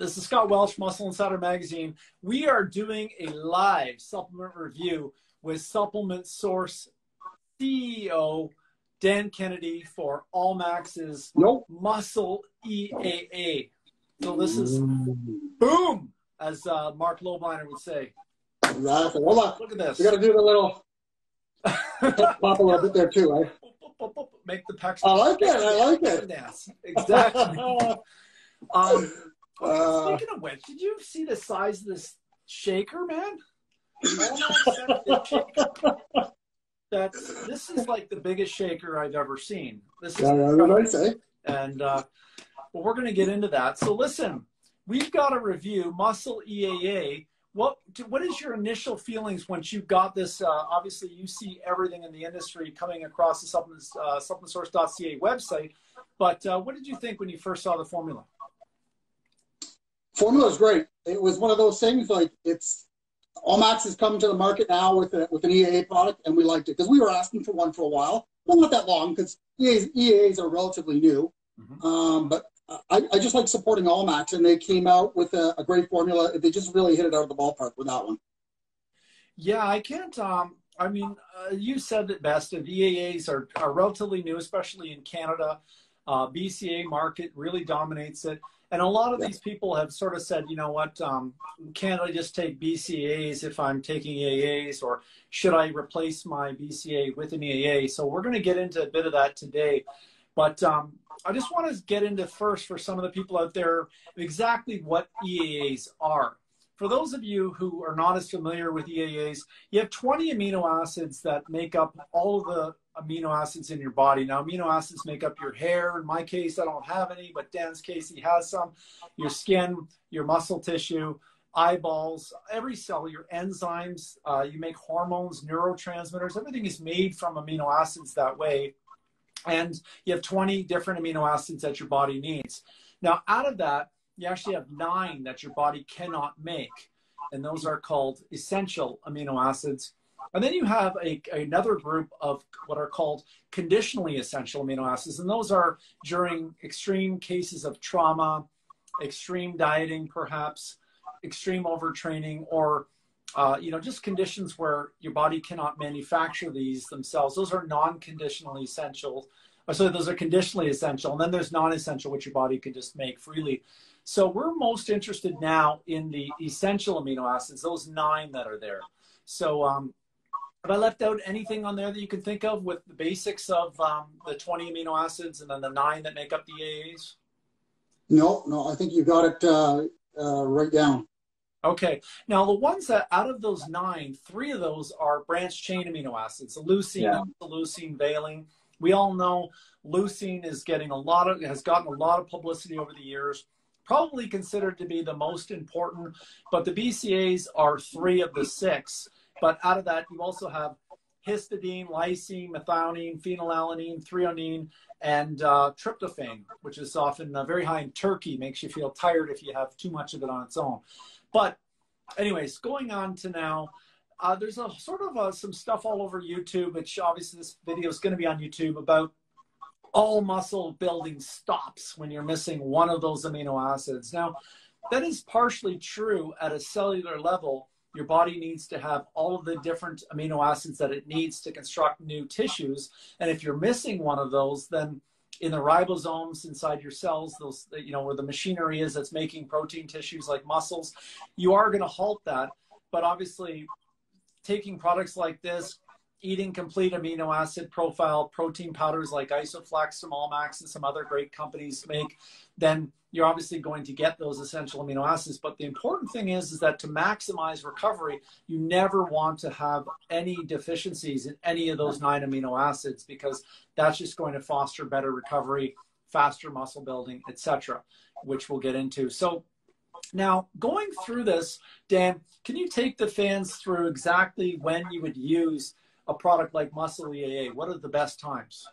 This is Scott Welsh, Muscle Insider Magazine. We are doing a live supplement review with Supplement Source CEO Dan Kennedy for ALLMAX's Muscle EAA. So this is boom, as Mark Loebiner would say. Exactly. Hold on. Look at this. We got to do the little pop a little bit there too, right? Make the pecs. I like it. I like it. Exactly. Speaking of which, did you see the size of this shaker, man? This is like the biggest shaker I've ever seen. This is but we're going to get into that. So listen, we've got to review Muscle EAA. What is your initial feelings once you got this? Obviously, you see everything in the industry coming across the SupplementSource.ca website. But what did you think when you first saw the formula? Formula is great. It was one of those things like it's ALLMAX has come to the market now with an EAA product, and we liked it because we were asking for one for a while. Well, not that long because EAAs are relatively new. Mm-hmm. But I just like supporting ALLMAX, and they came out with a great formula. They just really hit it out of the ballpark with that one. Yeah, I can't. I mean, you said it best. The EAAs are relatively new, especially in Canada. BCA market really dominates it. And a lot of these people have sort of said, you know what, can't I just take BCAAs if I'm taking EAAs, or should I replace my BCA with an EAA? So we're going to get into a bit of that today. But I just want to get into first for some of the people out there exactly what EAAs are. For those of you who are not as familiar with EAAs, you have 20 amino acids that make up all of the amino acids in your body. Now, amino acids make up your hair. In my case, I don't have any, but Dan's case, he has some. Your skin, your muscle tissue, eyeballs, every cell, your enzymes, you make hormones, neurotransmitters. Everything is made from amino acids that way. And you have 20 different amino acids that your body needs. Now, out of that, you actually have 9 that your body cannot make. And those are called essential amino acids. And then you have another group of what are called conditionally essential amino acids. And those are during extreme cases of trauma, extreme dieting, perhaps, extreme overtraining, or just conditions where your body cannot manufacture these themselves. Those are non-conditionally essential. So those are conditionally essential. And then there's non-essential, which your body can just make freely. So we're most interested now in the essential amino acids, those 9 that are there. So have I left out anything on there that you can think of with the basics of the 20 amino acids and then the 9 that make up the EAAs? No, I think you got it right down. Okay. Now, the ones that out of those 9, 3 of those are branch chain amino acids, the leucine, the leucine, valine. We all know leucine is has gotten a lot of publicity over the years, probably considered to be the most important, but the BCAAs are 3 of the 6. But out of that, you also have histidine, lysine, methionine, phenylalanine, threonine, and tryptophan, which is often very high in turkey, makes you feel tired if you have too much of it on its own. But anyways, going on to now, there's a sort of some stuff all over YouTube, which obviously this video is going to be on YouTube, about all muscle building stops when you're missing one of those amino acids. Now, that is partially true at a cellular level. Your body needs to have all of the different amino acids that it needs to construct new tissues. And if you're missing one of those, then in the ribosomes inside your cells, those, you know, where the machinery is that's making protein tissues like muscles, you are going to halt that. But obviously, taking products like this, eating complete amino acid profile protein powders like Isoflex from ALLMAX and some other great companies make, then you're obviously going to get those essential amino acids. But the important thing is that to maximize recovery, you never want to have any deficiencies in any of those 9 amino acids, because that's just going to foster better recovery, faster muscle building, etc., which we'll get into. So now, going through this, Dan, can you take the fans through exactly when you would use a product like Muscle EAA? What are the best times?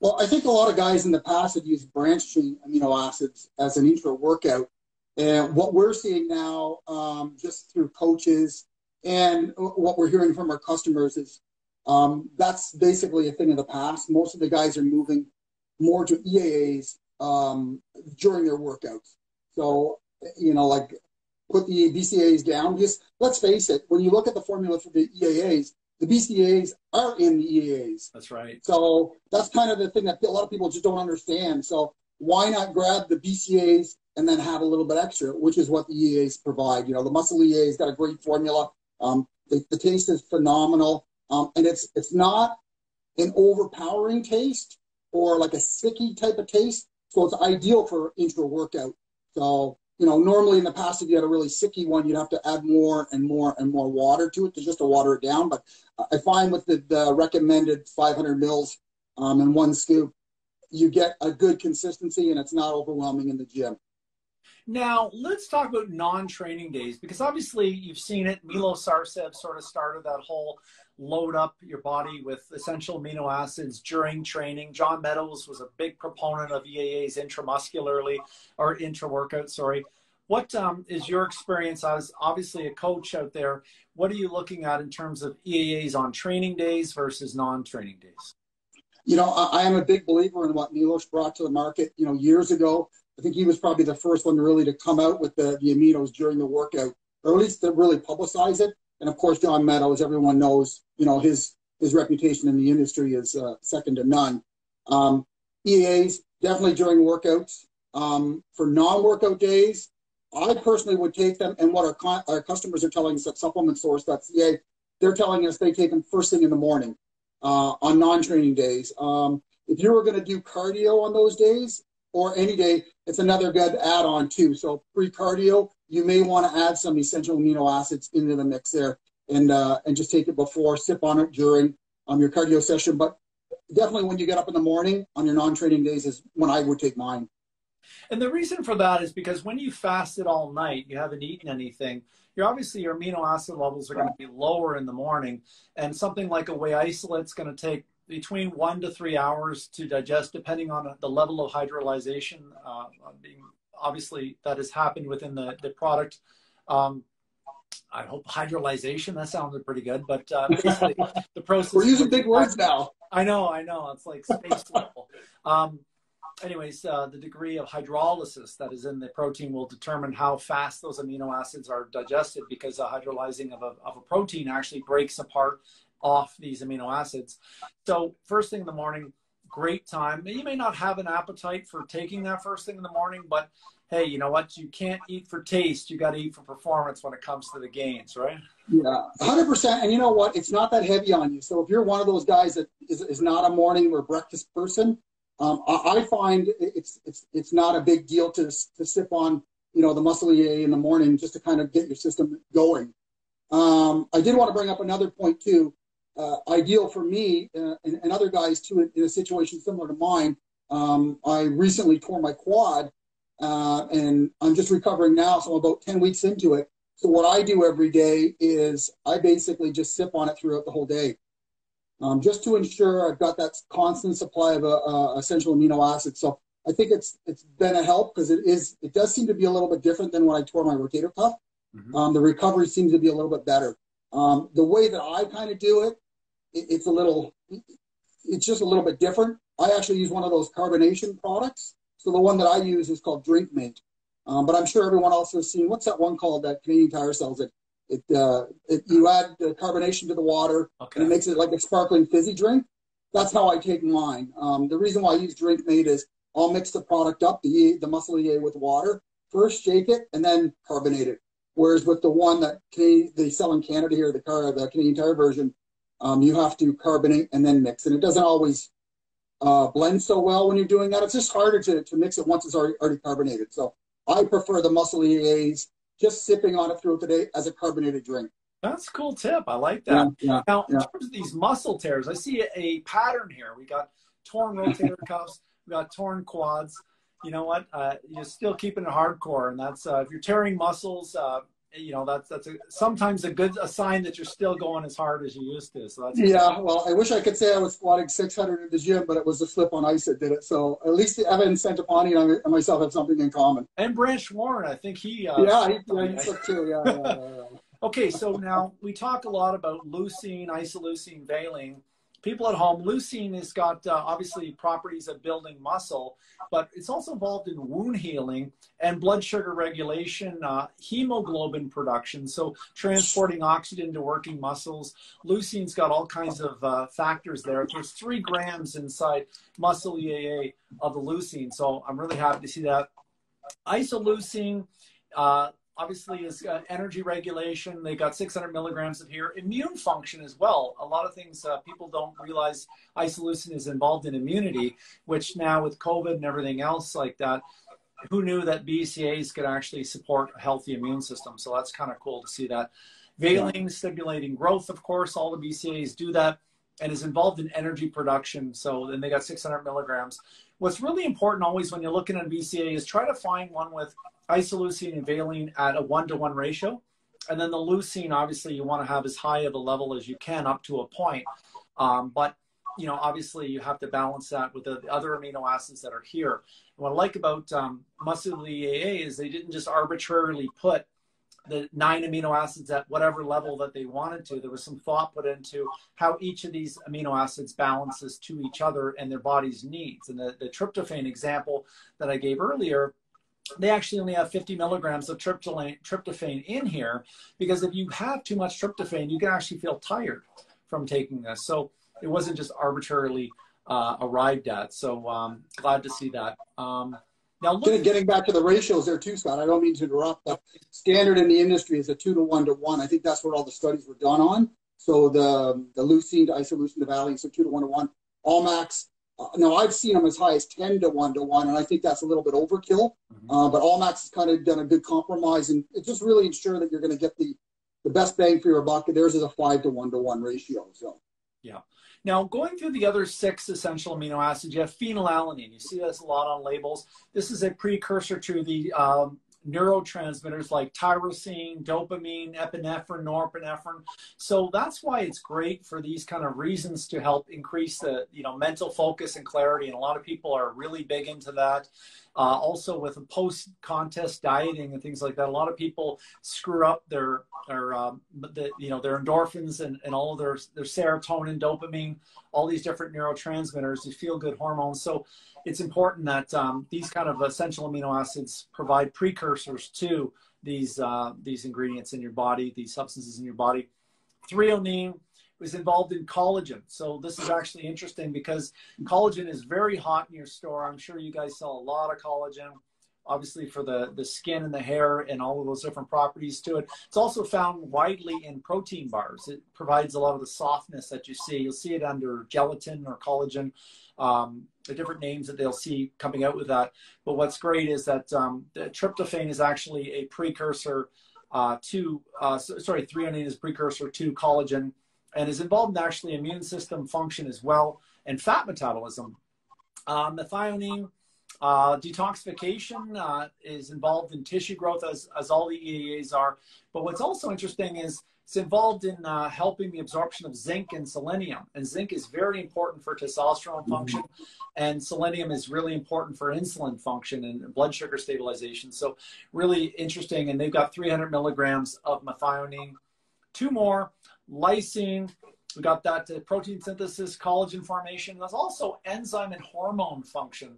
Well, I think a lot of guys in the past have used branch chain amino acids as an intro workout. And what we're seeing now, just through coaches and what we're hearing from our customers, is that's basically a thing of the past. Most of the guys are moving more to EAAs during their workouts. So you know, like put the BCAAs down. Because let's face it, when you look at the formula for the EAAs, the BCAAs are in the EAAs. That's right. So that's kind of the thing that a lot of people just don't understand. So why not grab the BCAAs and then have a little bit extra, which is what the EAAs provide. You know, the Muscle EAA's got a great formula. The taste is phenomenal. And it's not an overpowering taste or like a sicky type of taste. So it's ideal for intra workout. So, you know, normally in the past, if you had a really sicky one, you'd have to add more and more and more water to it to just to water it down. But I find with the recommended 500 mils and one scoop, you get a good consistency and it's not overwhelming in the gym. Now, let's talk about non-training days, because obviously you've seen it. Milos Sarcev sort of started that whole load up your body with essential amino acids during training. John Meadows was a big proponent of EAAs intramuscularly, or intra-workout, sorry. What is your experience as obviously a coach out there? What are you looking at in terms of EAAs on training days versus non-training days? You know, I am a big believer in what Milos brought to the market, you know, years ago. I think he was probably the first one really to come out with the aminos during the workout, or at least to really publicize it. And of course, John Meadows, everyone knows, you know, his reputation in the industry is second to none. EAAs, definitely during workouts. For non-workout days, I personally would take them. And what our customers are telling us at SupplementSource.ca, they're telling us they take them first thing in the morning on non-training days. If you were going to do cardio on those days, or any day, it's another good add-on too. So pre-cardio, you may want to add some essential amino acids into the mix there, and just take it before, sip on it during your cardio session. But definitely when you get up in the morning on your non-training days is when I would take mine. And the reason for that is because when you fasted all night, you haven't eaten anything, you're obviously your amino acid levels are going to be lower in the morning. And something like a whey isolate's going to take between 1 to 3 hours to digest, depending on the level of hydrolyzation. Obviously, that has happened within the product. I hope hydrolyzation, that sounded pretty good, but basically the process. We're using big words now. I know. It's like space level. Anyways, the degree of hydrolysis that is in the protein will determine how fast those amino acids are digested, because the hydrolyzing of a protein actually breaks apart off these amino acids. So first thing in the morning, great time. You may not have an appetite for taking that first thing in the morning, but hey, you know what? You can't eat for taste. You got to eat for performance when it comes to the gains, right? Yeah, 100%. And you know what? It's not that heavy on you. So if you're one of those guys that is not a morning or breakfast person, I find it's not a big deal to sip on, you know, the Muscle EAA in the morning just to kind of get your system going. I did want to bring up another point too. Ideal for me and other guys too in a situation similar to mine. I recently tore my quad and I'm just recovering now, so I'm about 10 weeks into it. So what I do every day is I basically just sip on it throughout the whole day, just to ensure I've got that constant supply of essential amino acids. So I think it's been a help, because it does seem to be a little bit different than when I tore my rotator cuff. Mm-hmm. The recovery seems to be a little bit better. The way that I kind of do it, it's just a little bit different. I actually use one of those carbonation products. So the one that I use is called DrinkMate. But I'm sure everyone else has seen, what's that one called that Canadian Tire sells? You add the carbonation to the water, okay, and it makes it like a sparkling fizzy drink. That's how I take mine. The reason why I use DrinkMate is I'll mix the product up, the Muscle EAA with water, first shake it, and then carbonate it. Whereas with the one that they sell in Canada here, the Canadian Tire version, you have to carbonate and then mix. And it doesn't always blend so well when you're doing that. It's just harder to mix it once it's already carbonated. So I prefer the Muscle EAAs, just sipping on it throughout the day as a carbonated drink. That's a cool tip. I like that. Yeah, now, in terms of these muscle tears, I see a pattern here. We got torn rotator cuffs. We got torn quads. You know what? You're still keeping it hardcore, and that's if you're tearing muscles, you know, that's sometimes a sign that you're still going as hard as you used to. So that's exciting. Well, I wish I could say I was squatting 600 in the gym, but it was a slip on ice that did it. So at least Evan Centopani and myself have something in common. And Branch Warren, I think he slipped too. Yeah. Okay, so now we talk a lot about leucine, isoleucine, valine. people at home, leucine has got obviously properties of building muscle, but it's also involved in wound healing and blood sugar regulation, hemoglobin production, so transporting oxygen to working muscles. Leucine's got all kinds of factors there. There's 3 grams inside Muscle EAA of the leucine, so I'm really happy to see that. Isoleucine, obviously, is energy regulation. They got 600 milligrams of here. Immune function as well. A lot of things people don't realize isoleucine is involved in immunity, which now with COVID and everything else like that, who knew that BCAAs could actually support a healthy immune system? So that's kind of cool to see that. Valine, stimulating growth, of course. All the BCAAs do that, and is involved in energy production. So then they got 600 milligrams. What's really important always when you're looking at BCAA is try to find one with isoleucine and valine at a 1-to-1 ratio. And then the leucine, obviously, you want to have as high of a level as you can up to a point. But, you know, obviously, you have to balance that with the other amino acids that are here. And what I like about Muscle EAA is they didn't just arbitrarily put the 9 amino acids at whatever level that they wanted to. There was some thought put into how each of these amino acids balances to each other and their body's needs. And the tryptophan example that I gave earlier, they actually only have 50 milligrams of tryptophan in here, because if you have too much tryptophan, you can actually feel tired from taking this. So it wasn't just arbitrarily arrived at. So glad to see that. Now, getting back to the ratios there too, Scott, I don't mean to interrupt, but standard in the industry is a 2-to-1-to-1. I think that's what all the studies were done on. So the leucine to isoleucine to valine, so 2-to-1-to-1. ALLMAX, now I've seen them as high as 10-to-1-to-1, and I think that's a little bit overkill. But ALLMAX has kind of done a good compromise, and it just really ensure that you're going to get the best bang for your buck. Theirs is a 5-to-1-to-1 ratio. So yeah. Now, going through the other 6 essential amino acids, you have phenylalanine. You see this a lot on labels. This is a precursor to the neurotransmitters like tyrosine, dopamine, epinephrine, norepinephrine. So that's why it's great for these kind of reasons to help increase the, you know, mental focus and clarity. And a lot of people are really big into that. Also with a post-contest dieting and things like that, a lot of people screw up their endorphins and all of their serotonin, dopamine, all these different neurotransmitters, these feel-good hormones. So it's important that these kind of essential amino acids provide precursors to these ingredients in your body, these substances in your body. Threonine is involved in collagen. So this is actually interesting because collagen is very hot in your store. I'm sure you guys sell a lot of collagen, obviously for the skin and the hair and all of those different properties to it. It's also found widely in protein bars. It provides a lot of the softness that you see. You'll see it under gelatin or collagen, the different names that they'll see coming out with that. But what's great is that the tryptophan is actually a precursor threonine is a precursor to collagen, and is involved in actually immune system function as well, and fat metabolism. Methionine, detoxification is involved in tissue growth, as all the EAAs are. But what's also interesting is it's involved in helping the absorption of zinc and selenium. And zinc is very important for testosterone function, and selenium is really important for insulin function and blood sugar stabilization. So really interesting, and they've got 300 milligrams of methionine. 2 more. Lysine, we got that to protein synthesis, collagen formation. There's also enzyme and hormone function.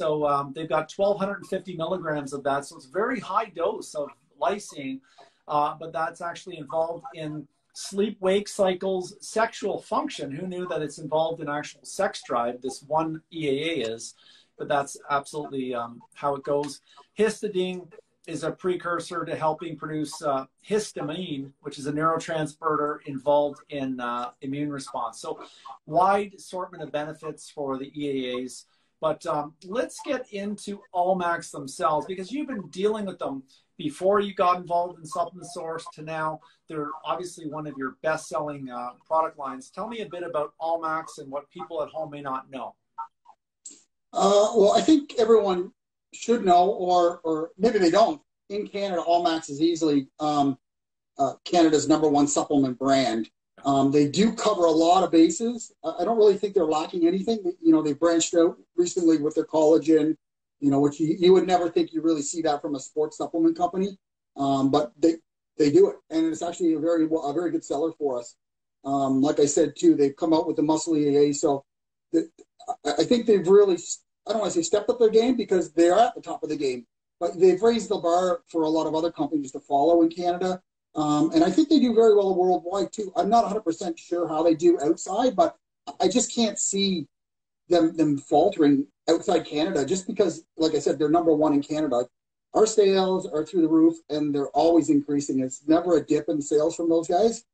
So they've got 1,250 milligrams of that. So it's a very high dose of lysine, but that's actually involved in sleep-wake cycles, sexual function. Who knew that it's involved in actual sex drive? This one EAA is, but that's absolutely how it goes. Histidine is a precursor to helping produce histamine, which is a neurotransmitter involved in immune response. So wide assortment of benefits for the EAAs. But let's get into ALLMAX themselves, because you've been dealing with them before you got involved in Supplement Source to now. They're obviously one of your best-selling product lines. Tell me a bit about ALLMAX and what people at home may not know. Well, I think everyone should know, or maybe they don't. In Canada, ALLMAX is easily Canada's #1 supplement brand. They do cover a lot of bases. I don't really think they're lacking anything. You know, they branched out recently with their collagen, you know, which you would never think you really see that from a sports supplement company, but they do it, and it's actually a very good seller for us. Like I said, too, they've come out with the Muscle EAA. So I think they've really, I don't want to say stepped up their game because they are at the top of the game, but they've raised the bar for a lot of other companies to follow in Canada. And I think they do very well worldwide, too. I'm not 100% sure how they do outside, but I just can't see them faltering outside Canada just because, like I said, they're number one in Canada. Our sales are through the roof, and they're always increasing. It's never a dip in sales from those guys.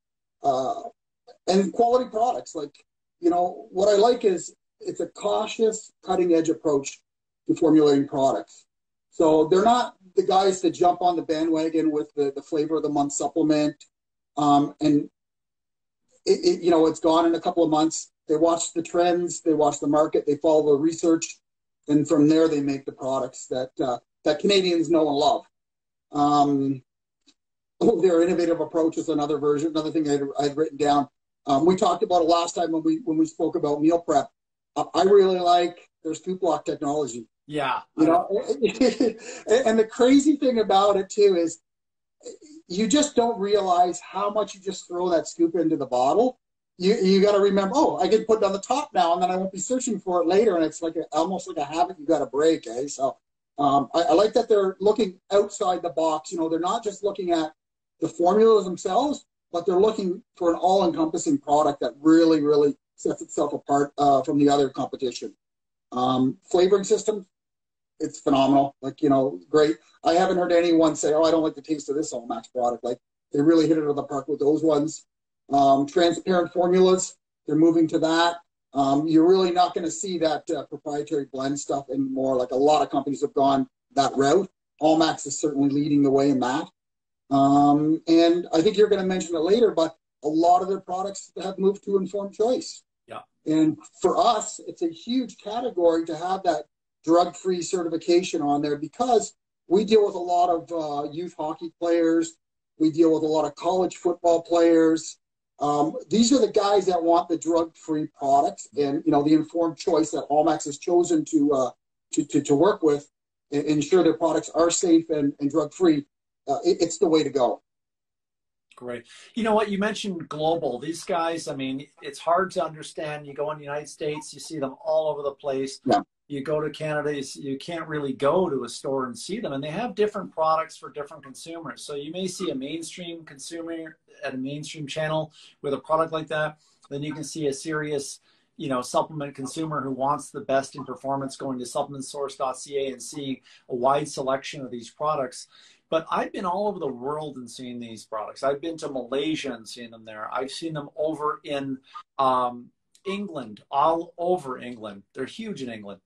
And quality products. Like, you know, what I like is it's a cautious, cutting-edge approach to formulating products. So they're not the guys that jump on the bandwagon with the flavor of the month supplement. And, you know, it's gone in a couple of months. They watch the trends. They watch the market. They follow the research. And from there, they make the products that Canadians know and love. Their innovative approach is another thing I'd written down. We talked about it last time when we spoke about meal prep. I really like their scoop block technology. Yeah. You know, and the crazy thing about it too is you just don't realize how much you just throw that scoop into the bottle. You got to remember, oh, I can put it on the top now, and then I won't be searching for it later. And it's like almost like a habit you got to break, eh? So. I like that they're looking outside the box. You know, they're not just looking at the formulas themselves, but they're looking for an all-encompassing product that really, really sets itself apart from the other competition. Flavoring system, it's phenomenal. Like, you know, great. I haven't heard anyone say, oh, I don't like the taste of this ALLMAX product. Like, they really hit it out of the park with those ones. Transparent formulas, they're moving to that. You're really not going to see that proprietary blend stuff anymore. Like a lot of companies have gone that route. ALLMAX is certainly leading the way in that. And I think you're going to mention it later, but a lot of their products have moved to informed choice. Yeah. And for us, it's a huge category to have that drug-free certification on there because we deal with a lot of youth hockey players. We deal with a lot of college football players. These are the guys that want the drug-free products and, you know, the informed choice that ALLMAX has chosen to work with and ensure their products are safe and drug-free. It's the way to go. Great. You know what? You mentioned global. These guys, I mean, it's hard to understand. You go in the United States, you see them all over the place. Yeah. You go to Canada, you can't really go to a store and see them. And they have different products for different consumers. So you may see a mainstream consumer at a mainstream channel with a product like that. Then you can see a serious, you know, supplement consumer who wants the best in performance going to SupplementSource.ca and seeing a wide selection of these products. But I've been all over the world and seen these products. I've been to Malaysia and seen them there. I've seen them over in England, all over England. They're huge in England.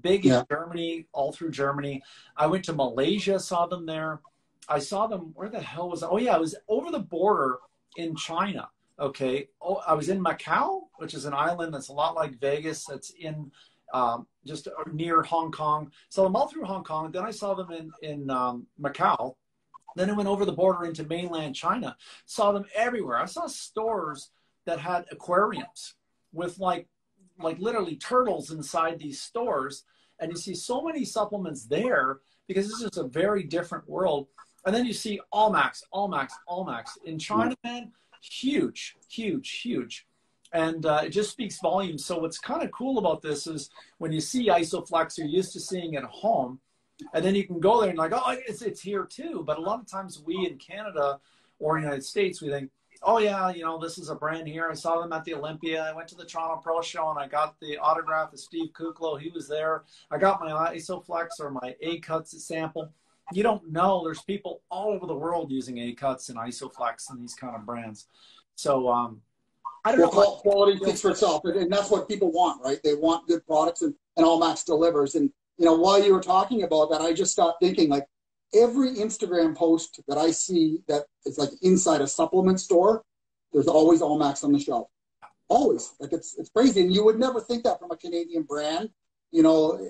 Big in Germany, all through Germany. I went to Malaysia, saw them there. I saw them, where the hell was I? Oh, yeah, I was over the border in China, okay? Oh, I was in Macau, which is an island that's a lot like Vegas. That's in just near Hong Kong. Saw them all through Hong Kong. Then I saw them in Macau. Then I went over the border into mainland China. Saw them everywhere. I saw stores that had aquariums with, like literally turtles inside these stores. And you see so many supplements there because this is a very different world. And then you see ALLMAX in China, man, huge. And it just speaks volumes. So what's kind of cool about this is when you see Isoflex, you're used to seeing at home, and then you can go there and like, oh, it's here too. But a lot of times we in Canada or United States, we think, oh, yeah, you know, this is a brand here. I saw them at the Olympia. I went to the Toronto Pro Show, and I got the autograph of Steve Kuclo. He was there. I got my Isoflex or my A-Cuts sample. You don't know. There's people all over the world using A-Cuts and Isoflex and these kind of brands. So I don't know. Quality speaks for itself, and that's what people want, right? They want good products, and ALLMAX delivers. And, you know, while you were talking about that, I just stopped thinking, like, every Instagram post that I see that is like inside a supplement store, there's always ALLMAX on the shelf. Always. Like it's crazy. And you would never think that from a Canadian brand. You know,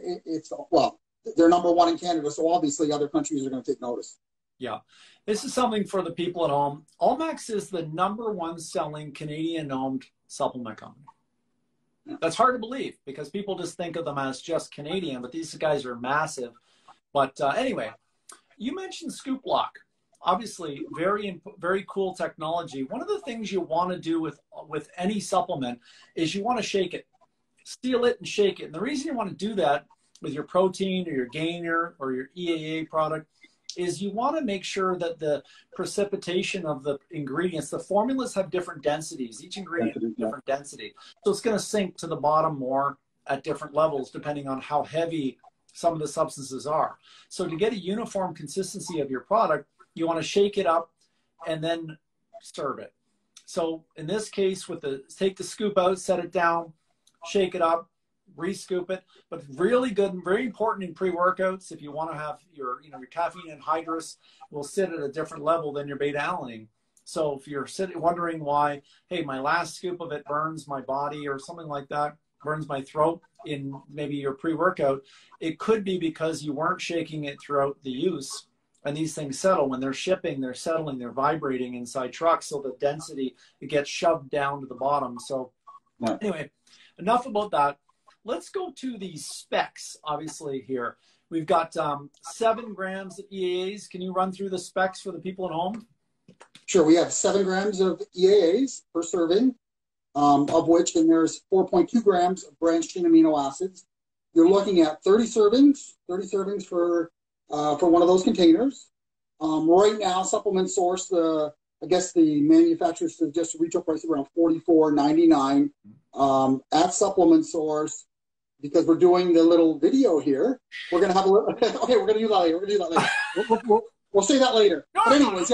well, they're number one in Canada. So obviously other countries are going to take notice. Yeah. This is something for the people at home. ALLMAX is the number one selling Canadian owned supplement company. Yeah. That's hard to believe because people just think of them as just Canadian, but these guys are massive. But anyway, you mentioned scoop block. obviously very cool technology. One of the things you want to do with any supplement is you want to shake it, seal it and shake it. And the reason you want to do that with your protein or your gainer or your EAA product is you want to make sure that the precipitation of the ingredients, the formulas have different densities. Each ingredient has a different density. So it's going to sink to the bottom more at different levels, depending on how heavy some of the substances are. So to get a uniform consistency of your product, you want to shake it up and then serve it. So in this case, with the take the scoop out, set it down, shake it up, re-scoop it. But really good and very important in pre-workouts, if you want to have your caffeine anhydrous will sit at a different level than your beta-alanine. So if you're wondering why, hey, my last scoop of it burns my body or something like that, burns my throat in maybe your pre-workout, it could be because you weren't shaking it throughout the use. And these things settle. When they're shipping, they're settling, they're vibrating inside trucks. So the density, it gets shoved down to the bottom. So anyway, enough about that. Let's go to the specs, obviously, here. We've got 7 grams of EAAs. Can you run through the specs for the people at home? Sure. We have 7 grams of EAAs per serving, of which, and there's 4.2 grams of branched-chain amino acids. You're looking at 30 servings for one of those containers. Right now, Supplement Source, I guess the manufacturer suggests a retail price of around $44.99 at Supplement Source. Because we're doing the little video here, we're gonna have a little. Okay, we're gonna do that later. We'll say that later. No, but anyways,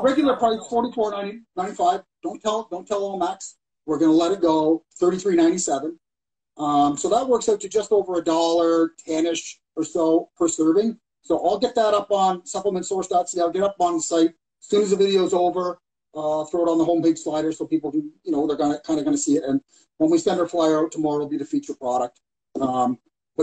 regular price $44.95. Don't tell ALLMAX. We're gonna let it go $33.97. So that works out to just over $1.10-ish or so per serving. So I'll get that up on SupplementSource.ca. I'll get up on the site as soon as the video's over. Throw it on the homepage slider so people can, they're kind of gonna see it. And when we send our flyer out tomorrow, it'll be the feature product. But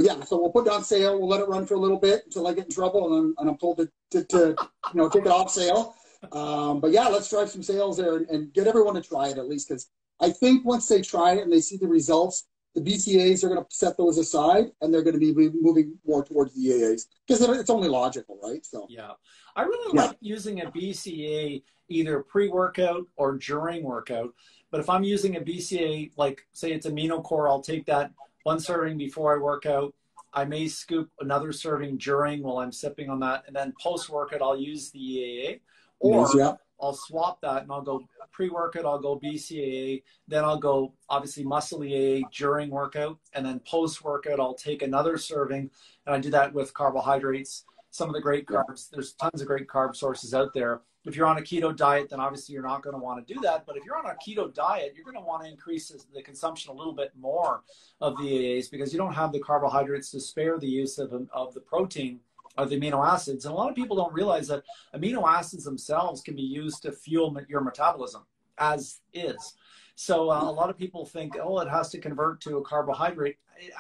yeah, so we'll put it on sale. We'll let it run for a little bit until I get in trouble and I'm told to take it off sale. But yeah, let's drive some sales there and get everyone to try it at least, because I think once they try it and they see the results, the BCAAs are going to set those aside, and they're going to be moving more towards the EAAs because it's only logical, right? So yeah, I really like using a BCAA either pre-workout or during workout. But if I'm using a BCAA, like say it's Amino Core, I'll take that one serving before I work out. I may scoop another serving during while I'm sipping on that, and then post-workout I'll use the EAA, or I'll swap that and I'll go pre-workout, I'll go BCAA, then I'll go obviously Muscle EAA during workout, and then post-workout I'll take another serving, and I do that with carbohydrates, some of the great carbs. There's tons of great carb sources out there. If you're on a keto diet, then obviously you're not going to want to do that, but if you're on a keto diet, you're going to want to increase the consumption a little bit more of the EAAs because you don't have the carbohydrates to spare the use of the protein of the amino acids. And a lot of people don't realize that amino acids themselves can be used to fuel your metabolism as is. So a lot of people think, oh, it has to convert to a carbohydrate.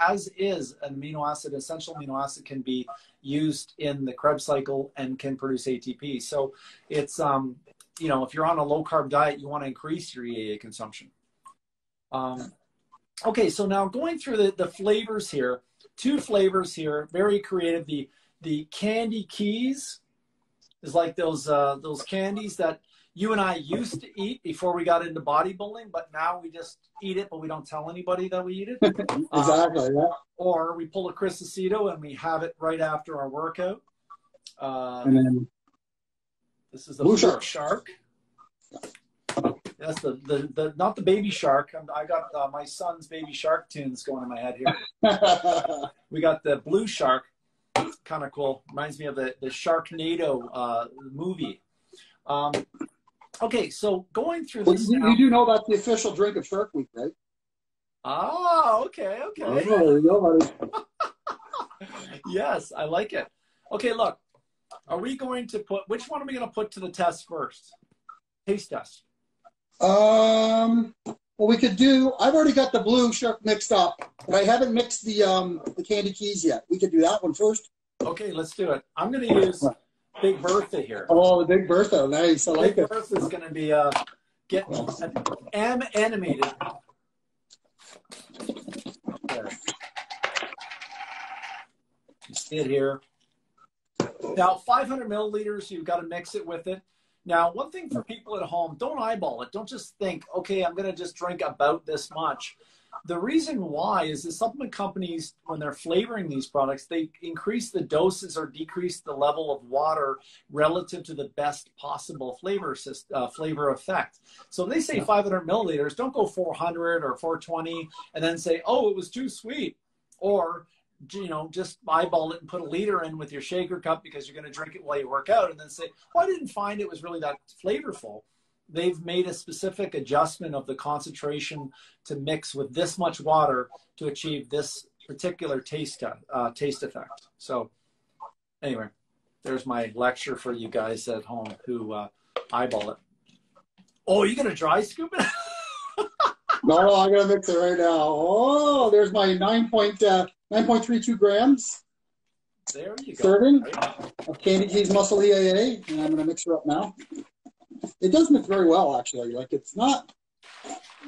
As is, an amino acid, essential amino acid, can be used in the Krebs cycle and can produce ATP. So it's, if you're on a low carb diet, you want to increase your EAA consumption. Okay, so now going through the flavors here, 2 flavors here, very creative. The candy keys is like those candies that you and I used to eat before we got into bodybuilding, but now we just eat it, but we don't tell anybody that we eat it. Exactly, yeah. Or we pull a Chris Aceto and we have it right after our workout. And then this is the blue shark. That's the not the baby shark. I got my son's baby shark tunes going in my head here. We got the blue shark. Kind of cool. Reminds me of the Sharknado movie. Okay, so going through this. You do know that's the official drink of Shark Week, right? Oh, okay. Yes, I like it. Okay, look. Are we going to put, which one are we going to put to the test first? Taste test. Well, we could do, I've already got the blue shark mixed up, but I haven't mixed the candy keys yet. We could do that one first. Okay, let's do it. I'm going to use Big Bertha here. Oh, the Big Bertha. Nice. I like it. Big Bertha's going to be getting animated. There. You see it here. Now, 500 milliliters, you've got to mix it with it. Now, one thing for people at home, don't eyeball it. Don't just think, okay, I'm going to just drink about this much. The reason why is the supplement companies, when they're flavoring these products, they increase the doses or decrease the level of water relative to the best possible flavor effect. So when they say 500 milliliters, don't go 400 or 420 and then say, oh, it was too sweet. Or, you know, just eyeball it and put a liter in with your shaker cup because you're going to drink it while you work out and then say, well, I didn't find it was really that flavorful. They've made a specific adjustment of the concentration to mix with this much water to achieve this particular taste effect. So anyway, there's my lecture for you guys at home who eyeball it. Oh, you going to dry scoop it? No, I'm going to mix it right now. Oh, there's my 9.32 grams. There you go. Serving of Candy G's Muscle EAA, and I'm going to mix it up now. It does mix very well, actually. Like, it's not,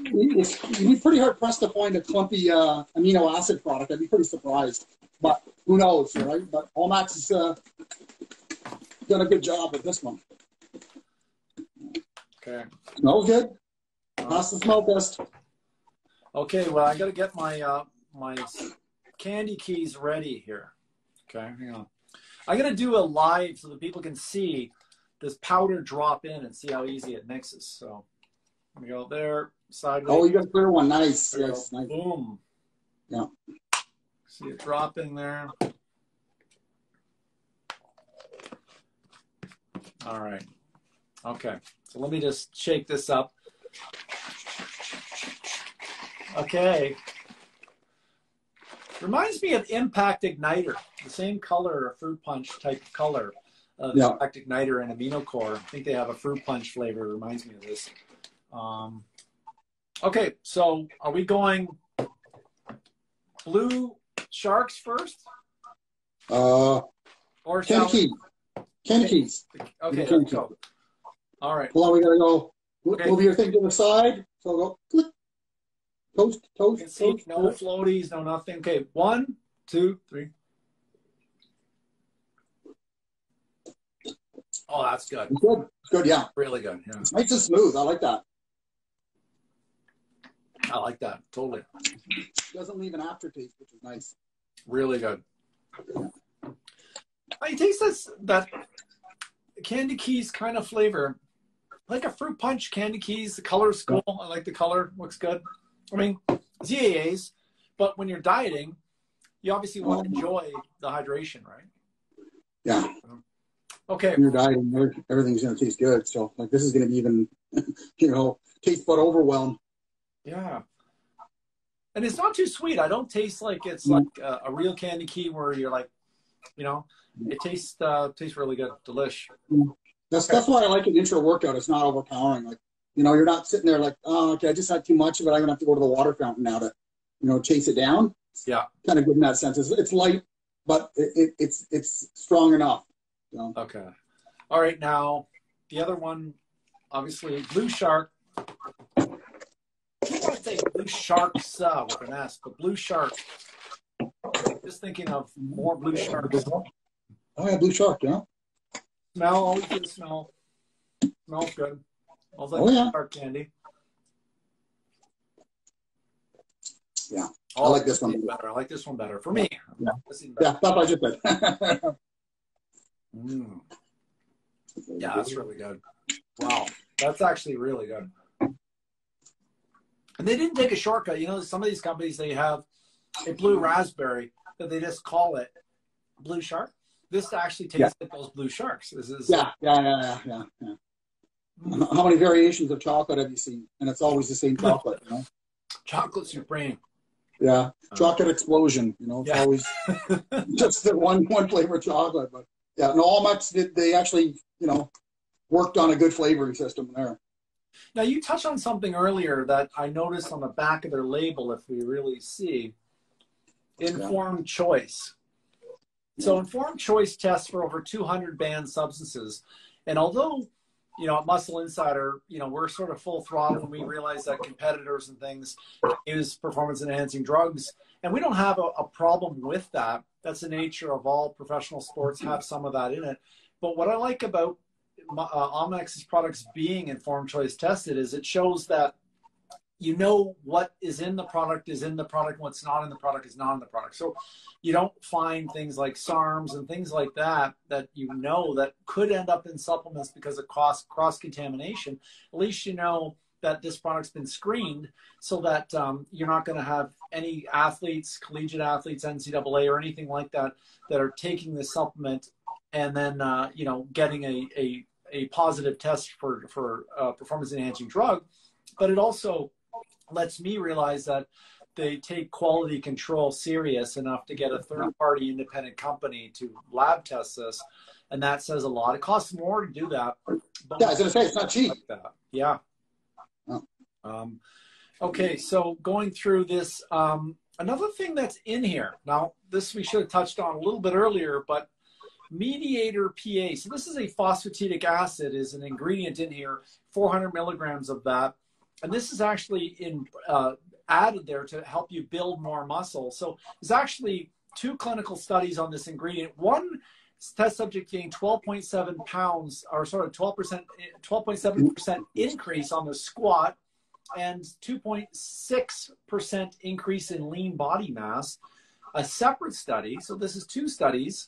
you'd be pretty hard pressed to find a clumpy amino acid product. I'd be pretty surprised. But who knows, right? But ALLMAX has done a good job with this one. Okay. Smells good. That's the smell test. Okay, well, I got to get my my candy keys ready here. Okay, hang on. I got to do a live so that people can see this powder drop in and see how easy it mixes. So let me go there, sideways. Oh, you got a clear one. Nice. Yes, nice. Boom. Yeah. See it drop in there. All right. Okay. So let me just shake this up. Okay. Reminds me of Impact Igniter, the same color or fruit punch type color. Impact Igniter and Amino Core. I think they have a fruit punch flavor. It reminds me of this. Okay, so are we going blue sharks first? Or Kenkeys. Kenkeys. Okay, let's go. All right. Well, we got to go. Okay. Move your thing to the side. So go click. Toast, toast, toast, toast. No floaties, no nothing. Okay, 1, 2, 3. Oh, that's good. It's good. It's good, yeah. Really good. Yeah. It's nice and smooth. I like that. I like that. Totally. It doesn't leave an aftertaste, which is nice. Really good. I taste that candy keys kind of flavor. Like a fruit punch candy keys. The color is cool. I like the color. Looks good. I mean, it's EAAs, but when you're dieting, you obviously want to enjoy the hydration, right? Yeah. Okay. When you're dieting, everything's going to taste good. So, like, this is going to be even, you know, taste but overwhelm. Yeah. And it's not too sweet. I don't taste like it's like a real candy key where you're like, you know, it tastes really good. Delish. That's why I like an intra-workout. It's not overpowering. Like, you know, you're not sitting there like, oh, okay, I just had too much of it. I'm going to have to go to the water fountain now to, you know, chase it down. Yeah. Kind of good in that sense. It's light, but it's strong enough. So. Okay. All right. Now, the other one, obviously, Blue Shark. I would say Blue Sharks with an S, but Blue Shark. Just thinking of more Blue Sharks. Oh, yeah, Blue Shark, yeah. Smell, always good smell. Smells good. Smells like shark candy. Yeah. I like this one better. I like this one better. For me. Yeah, that's what I just said. Mm. Yeah, that's really good. Wow, that's actually really good. And they didn't take a shortcut. You know, some of these companies, they have a blue raspberry, but they just call it Blue Shark. This actually tastes like those Blue Sharks. This is How many variations of chocolate have you seen? And it's always the same chocolate, you know? Chocolate Supreme. Yeah, chocolate explosion, you know? It's always just the one flavor of chocolate, but yeah, and ALLMAX they actually, you know, worked on a good flavoring system there. Now, you touched on something earlier that I noticed on the back of their label, if we really see, Informed Choice. So Informed Choice tests for over 200 banned substances. And although you know, at Muscle Insider, you know, we're sort of full throttle when we realize that competitors and things use performance enhancing drugs. And we don't have a problem with that. That's the nature of all professional sports, have some of that in it. But what I like about ALLMAX's products being informed choice tested is it shows that you know what is in the product, what's not in the product is not in the product. So you don't find things like SARMs and things like that, that you know that could end up in supplements because of cross-contamination. At least you know that this product's been screened so that you're not going to have any athletes, collegiate athletes, NCAA or anything like that, that are taking this supplement and then, you know, getting a positive test for performance-enhancing drug. But it also lets me realize that they take quality control serious enough to get a third-party independent company to lab test this, and that says a lot. It costs more to do that. But yeah, I was going to say, it's not cheap. Like yeah. Oh. Okay, so going through this, another thing that's in here. Now, this we should have touched on a little bit earlier, but mediator PA. So this is a phosphatidic acid, is an ingredient in here, 400 milligrams of that. And this is actually in, added there to help you build more muscle. So there's actually two clinical studies on this ingredient. One test subject gained 12.7 pounds, or sort of 12.7% increase on the squat and 2.6% increase in lean body mass. A separate study, so this is two studies,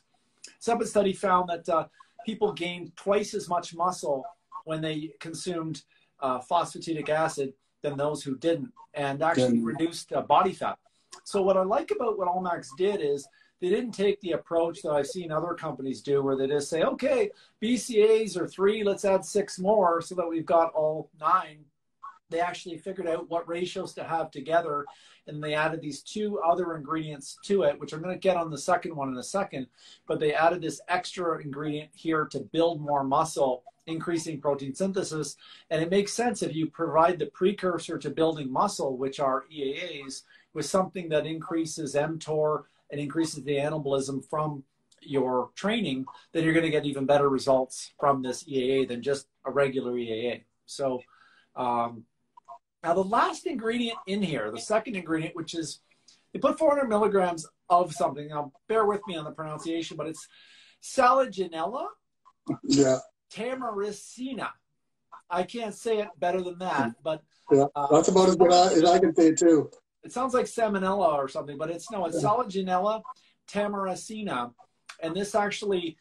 separate study found that people gained twice as much muscle when they consumed phosphatidic acid than those who didn't, and actually reduced body fat. So what I like about what ALLMAX did is they didn't take the approach that I've seen other companies do where they just say, okay, BCAAs are 3, let's add 6 more so that we've got all 9. They actually figured out what ratios to have together, and they added these two other ingredients to it, which I'm going to get on the second one in a second, but they added this extra ingredient here to build more muscle, increasing protein synthesis. And it makes sense if you provide the precursor to building muscle, which are EAAs, with something that increases mTOR and increases the anabolism from your training, then you're going to get even better results from this EAA than just a regular EAA. So now the last ingredient in here, the second ingredient, which is, they put 400 milligrams of something. Now bear with me on the pronunciation, but it's Salaginella tamaricina. I can't say it better than that, but yeah, that's about as good as I can say it too. It sounds like salmonella or something, but it's no, it's Salaginella tamaricina. And this actually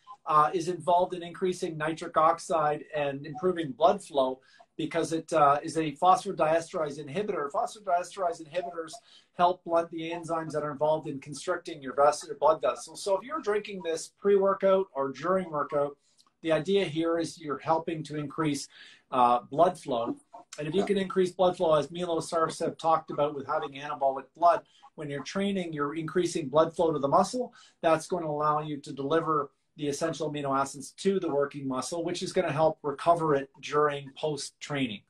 is involved in increasing nitric oxide and improving blood flow, because it is a phosphodiesterase inhibitor. Phosphodiesterase inhibitors help blunt the enzymes that are involved in constricting your blood vessels. So if you're drinking this pre-workout or during workout, the idea here is you're helping to increase blood flow. And if you can increase blood flow, as Milos Sarcev talked about with having anabolic blood, when you're training, you're increasing blood flow to the muscle. That's going to allow you to deliver the essential amino acids to the working muscle, which is going to help recover it during post-training.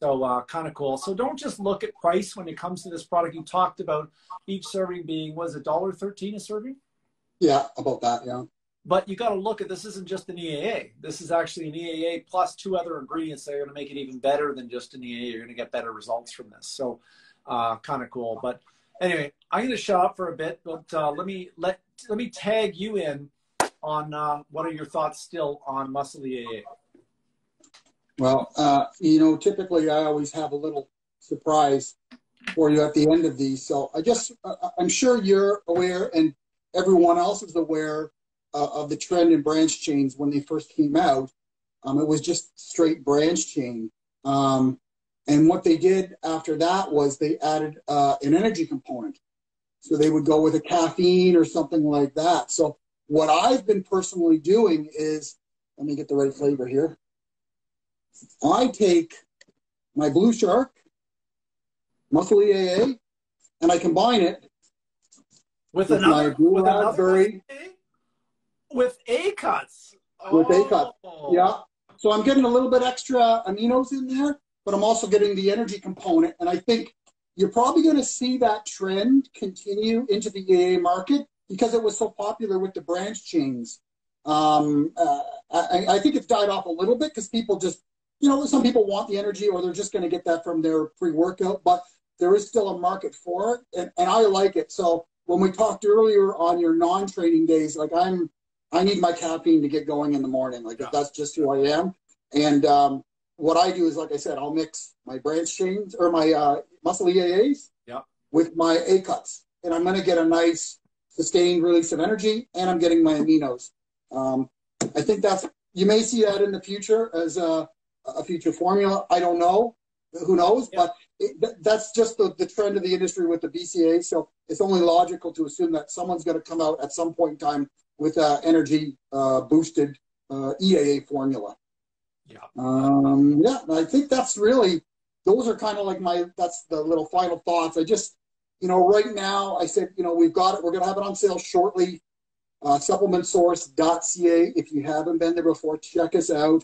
So kind of cool. So don't just look at price when it comes to this product. You talked about each serving being, was it $1.13 a serving? Yeah, about that, yeah. But you got to look at, this isn't just an EAA. This is actually an EAA plus 2 other ingredients that are going to make it even better than just an EAA. You're going to get better results from this. So kind of cool. But anyway, I'm going to shut up for a bit, but let me tag you in on what are your thoughts still on Muscle EAA? Well, you know, typically I always have a little surprise for you at the end of these. So I'm sure you're aware, and everyone else is aware of the trend in branch chains when they first came out. It was just straight branch chain. And what they did after that was they added an energy component. So they would go with a caffeine or something like that. So what I've been personally doing is, let me get the right flavor here. I take my Blue Shark, Muscle EAA, and I combine it with my Blue Raspberry. With A-Cuts. Oh. With A-Cuts, yeah. So I'm getting a little bit extra aminos in there, but I'm also getting the energy component. And I think you're probably going to see that trend continue into the EAA market, because it was so popular with the branch chains. I think it's died off a little bit because people just, you know, some people want the energy or they're just going to get that from their pre-workout, but there is still a market for it, and I like it. So when we talked earlier on your non-training days, like I need my caffeine to get going in the morning. Like that's just who I am. And what I do is, like I said, I'll mix my branch chains or my muscle EAAs with my A-Cuts, and I'm going to get a nice sustained release of energy, and I'm getting my aminos. I think that's, you may see that in the future as a future formula. I don't know. Who knows? Yeah. But that's just the trend of the industry with the BCAAs. So it's only logical to assume that someone's going to come out at some point in time with an energy boosted EAA formula. Yeah. Yeah. I think that's really, those are kind of like my, that's the little final thoughts. I just, you know, right now I said, you know, we've got it. We're going to have it on sale shortly. SupplementSource.ca. If you haven't been there before, check us out.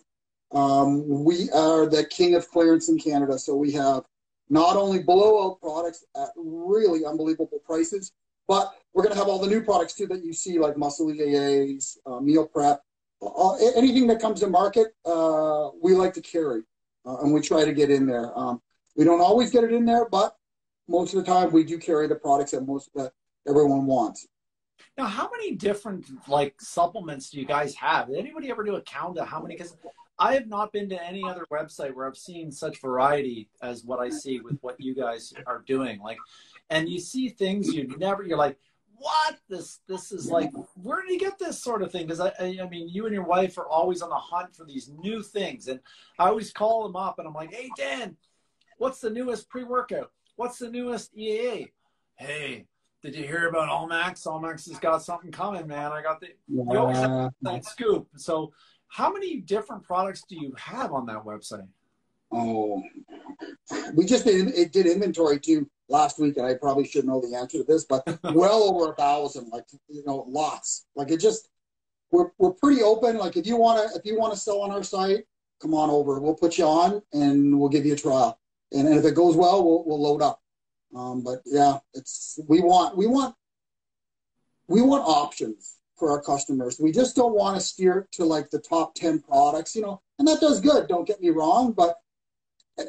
We are the king of clearance in Canada. So we have not only blowout products at really unbelievable prices, but we're going to have all the new products too that you see, like Muscle EAAs, meal prep, anything that comes to market, we like to carry, and we try to get in there. We don't always get it in there, but most of the time we do carry the products that everyone wants. Now, how many different like supplements do you guys have? Did anybody ever do a count of how many? Because I have not been to any other website where I've seen such variety as what I see with what you guys are doing. Like, and you see things you'd never, you're like, what? This is like, where did you get this sort of thing? Because I mean, you and your wife are always on the hunt for these new things. And I always call them up and I'm like, hey, Dan, what's the newest pre-workout? What's the newest EAA? Hey, did you hear about ALLMAX? ALLMAX has got something coming, man. I got the, we always have that scoop. So how many different products do you have on that website? Oh, we just did inventory too last week, and I probably should know the answer to this, but well over 1,000, like, you know, lots. Like it just, we're pretty open. Like if you want to sell on our site, come on over. We'll put you on and we'll give you a trial. And if it goes well, we'll load up. But yeah, it's, we want options for our customers. We just don't want to steer to like the top 10 products, you know, and that does good. Don't get me wrong, but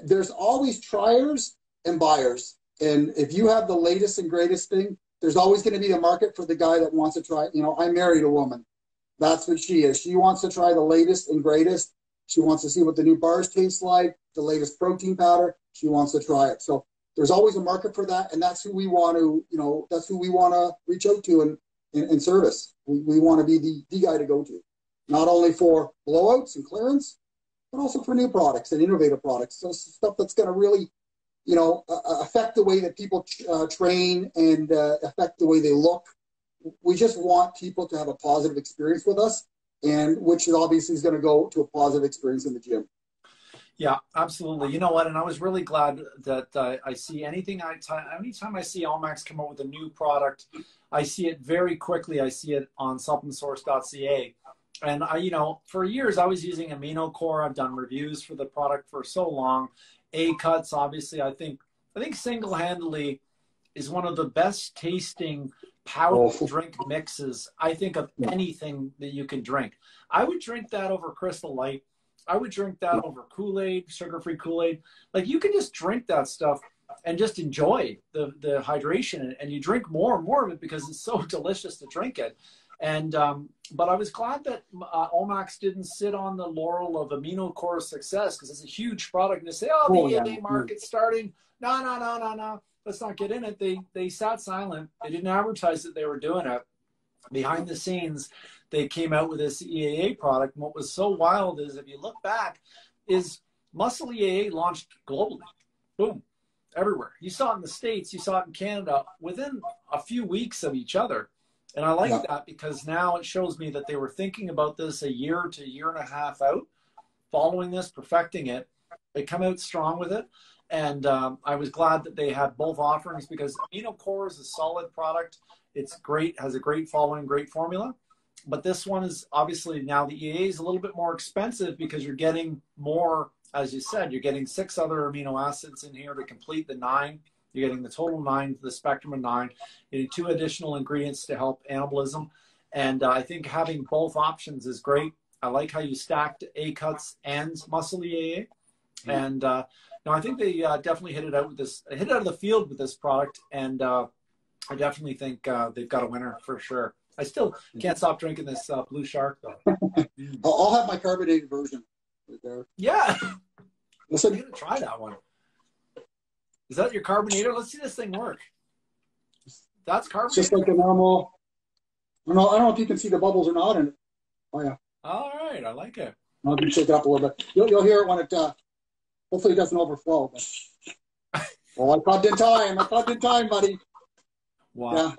there's always triers and buyers. And if you have the latest and greatest thing, there's always going to be a market for the guy that wants to try, you know, I married a woman. That's what she is. She wants to try the latest and greatest. She wants to see what the new bars taste like, the latest protein powder. She wants to try it. So there's always a market for that, and that's who we want to, you know, that's who we want to reach out to and service. We want to be the guy to go to, not only for blowouts and clearance, but also for new products and innovative products. So stuff that's going to really, you know, affect the way that people train and affect the way they look. We just want people to have a positive experience with us, and which is obviously is going to go to a positive experience in the gym. Yeah, absolutely. You know what? And I was really glad that I see anything. Anytime I see ALLMAX come up with a new product, I see it very quickly. I see it on SupplementSource.ca. And I, you know, for years I was using Amino Core. I've done reviews for the product for so long. A-Cuts, obviously, I think single-handedly is one of the best tasting powder drink mixes, I think, of anything that you can drink. I would drink that over Crystal Light. I would drink that over Kool-Aid, sugar-free Kool-Aid. Like, you can just drink that stuff and just enjoy the hydration, and you drink more and more of it because it's so delicious to drink it. And but I was glad that ALLMAX didn't sit on the laurel of Amino Core success, because it's a huge product. And they say, the EAA market's starting. No. Let's not get in it. They sat silent. They didn't advertise that they were doing it. Behind the scenes, they came out with this EAA product. And what was so wild is, if you look back, is Muscle EAA launched globally. Boom. Everywhere. You saw it in the States. You saw it in Canada within a few weeks of each other. And I like that, because now it shows me that they were thinking about this a year to a year and a half out, following this, perfecting it. They come out strong with it. And I was glad that they had both offerings, because Amino Core is a solid product. It's great, has a great following, great formula. But this one is obviously, now the EAA is a little bit more expensive, because you're getting more, as you said, you're getting 6 other amino acids in here to complete the 9. You're getting the total 9, the spectrum of 9. You need 2 additional ingredients to help anabolism. And I think having both options is great. I like how you stacked A-Cuts and Muscle EAA. Yeah. And no, I think they definitely hit it out of the field with this product. And I definitely think they've got a winner for sure. I still can't stop drinking this Blue Shark, though. I'll have my carbonated version right there. Yeah. Listen, I'm going to try that one. Is that your carbonator? Let's see this thing work. That's carbonated. Just like a normal. I don't know if you can see the bubbles or not. And oh, yeah. All right. I like it. I'll just shake it up a little bit. You'll hear it when it, hopefully it doesn't overflow. But... oh, I popped in time. I popped in time, buddy. Wow. Yeah.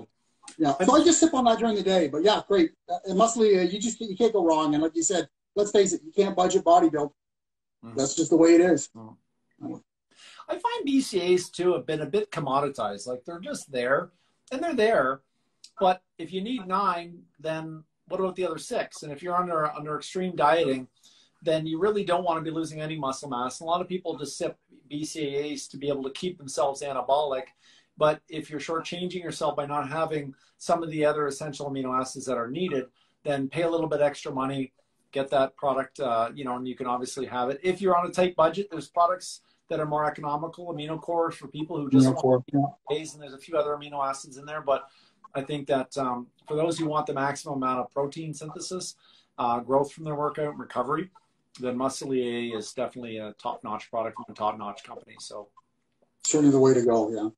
Yeah, so I just sip on that during the day, but yeah, great. And Muscle, you can't go wrong. And like you said, let's face it, you can't budget bodybuild. Mm-hmm. That's just the way it is. Mm-hmm. I find BCAAs too have been a bit commoditized. Like they're just there, and they're there. But if you need 9, then what about the other 6? And if you're under extreme dieting, then you really don't want to be losing any muscle mass. And a lot of people just sip BCAAs to be able to keep themselves anabolic. But if you're shortchanging yourself by not having some of the other essential amino acids that are needed, then pay a little bit extra money, get that product, you know, and you can obviously have it. If you're on a tight budget, there's products that are more economical, amino cores for people who just want days, and there's a few other amino acids in there. But I think that for those who want the maximum amount of protein synthesis, growth from their workout and recovery, then Muscle EAA is definitely a top-notch product from a top-notch company. So certainly the way to go, yeah.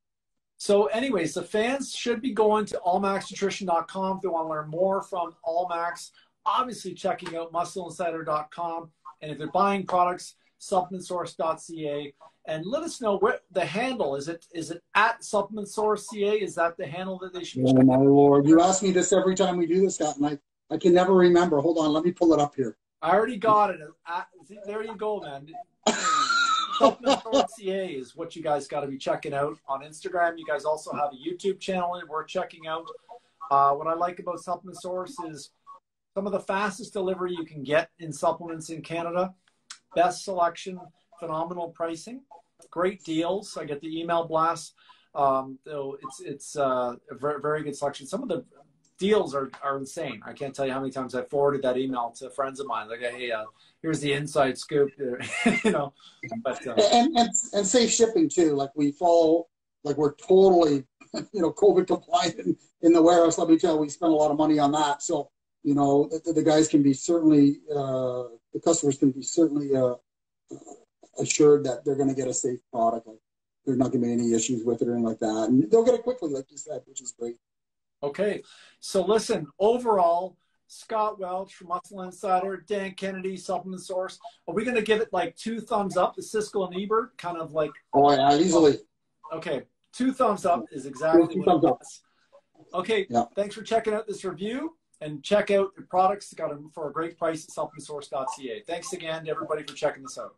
So anyways, the fans should be going to allmaxnutrition.com if they want to learn more from ALLMAX. Obviously checking out muscleinsider.com. And if they're buying products, SupplementSource.ca. And let us know where the handle is. Is it at SupplementSource.ca? Is that the handle that they should be checking out? Oh, my Lord. You ask me this every time we do this, Scott, and I can never remember. Hold on. Let me pull it up here. I already got it. There you go, man. SupplementSource.ca is what you guys got to be checking out on Instagram. You guys also have a YouTube channel that we're checking out. What I like about Supplement Source is some of the fastest delivery you can get in supplements in Canada. Best selection, phenomenal pricing, great deals. I get the email blasts. So it's a very, very good selection. Some of the deals are insane. I can't tell you how many times I forwarded that email to friends of mine. Like, hey, here's the inside scoop, you know. But, and safe shipping too. Like we follow, like we're totally, you know, COVID compliant in the warehouse. Let me tell you, we spend a lot of money on that. So, you know, the guys can be certainly, the customers can be certainly assured that they're going to get a safe product. Like there's not going to be any issues with it or anything like that. And they'll get it quickly, like you said, which is great. Okay, so listen, overall, Scott Welch from Muscle Insider, Dan Kennedy, Supplement Source, are we going to give it like 2 thumbs up? The Siskel and Ebert kind of like... Oh, yeah, easily. Okay, 2 thumbs up is exactly what it is. Okay, yeah. Thanks for checking out this review, and check out the products. Got them for a great price at supplementsource.ca. Thanks again to everybody for checking this out.